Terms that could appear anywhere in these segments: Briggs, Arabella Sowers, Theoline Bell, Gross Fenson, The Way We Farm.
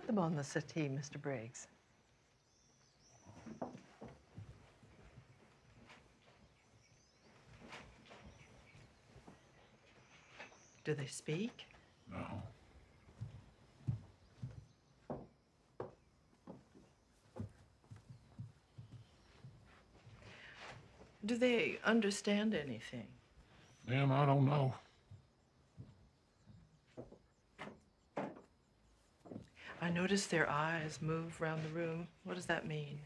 put them on the settee, Mr. Briggs. Do they speak? No. Do they understand anything? Ma'am, I don't know. I noticed their eyes move around the room. What does that mean?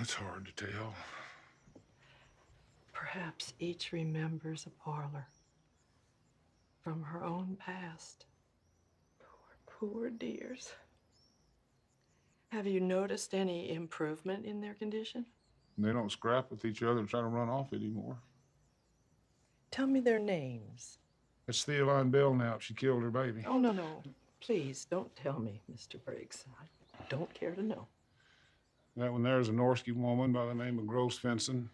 It's hard to tell. Perhaps each remembers a parlor from her own past. Poor, poor dears. Have you noticed any improvement in their condition? They don't scrap with each other and try to run off anymore. Tell me their names. It's Theoline Bell now. She killed her baby. Oh, no, no. Please, don't tell me, Mr. Briggs. I don't care to know. That one there is a Norsky woman by the name of Gross Fenson.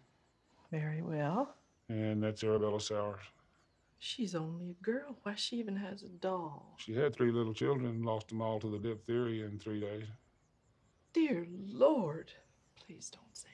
Very well. And that's Arabella Sowers. She's only a girl. Why, she even has a doll. She had 3 little children and lost them all to the diphtheria in 3 days. Dear Lord. Please don't say